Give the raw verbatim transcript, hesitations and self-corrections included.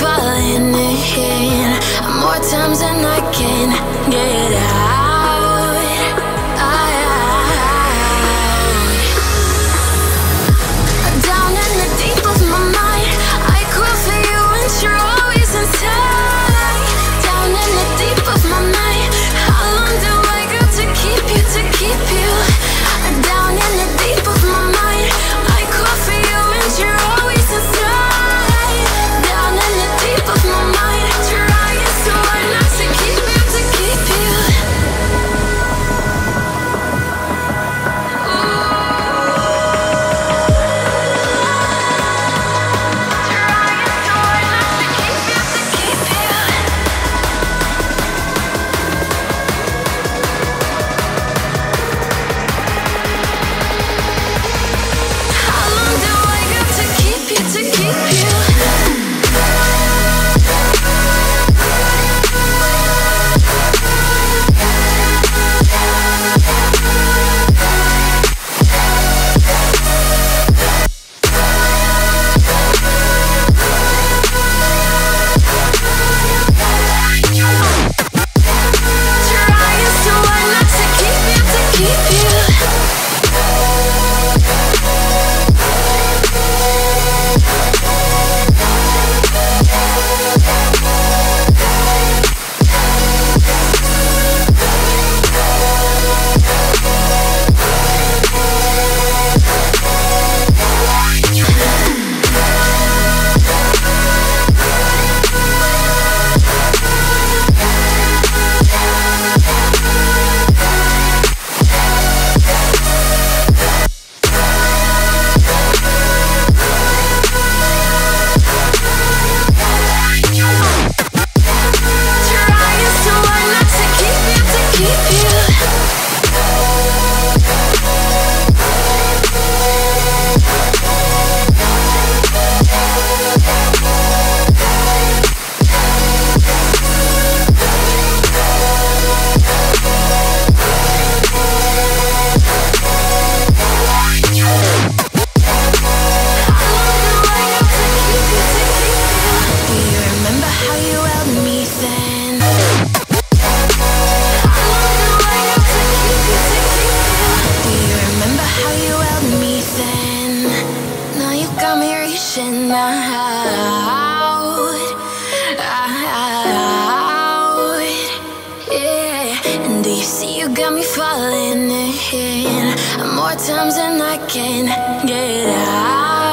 falling in more times than I can get out, out. Down in the deep of my mind, I call for you and you're always inside. Down in the deep of my mind, how long do I got to keep you, to keep you? Down in the deep of my mind, I call for you and you're always inside. More times than I can get out.